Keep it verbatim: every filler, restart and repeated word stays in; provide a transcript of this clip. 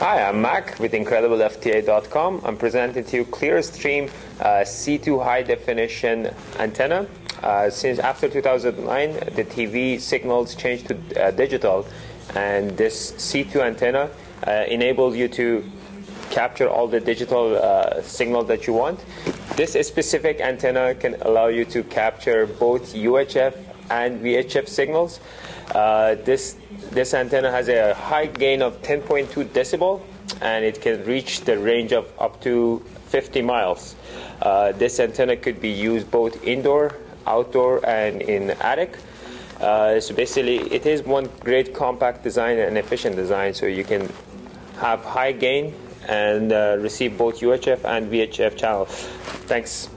Hi, I'm Mac with Incredible F T A dot com. I'm presenting to you Clearstream uh, C two high-definition antenna. Uh, since after two thousand nine, the T V signals changed to uh, digital, and this C two antenna uh, enables you to capture all the digital uh, signal that you want. This specific antenna can allow you to capture both U H F and V H F signals. Uh, this this antenna has a high gain of ten point two decibel, and it can reach the range of up to fifty miles. Uh, this antenna could be used both indoor, outdoor, and in attic. Uh, so basically, it is one great compact design and efficient design, so you can have high gain and uh, receive both U H F and V H F channels. Thanks.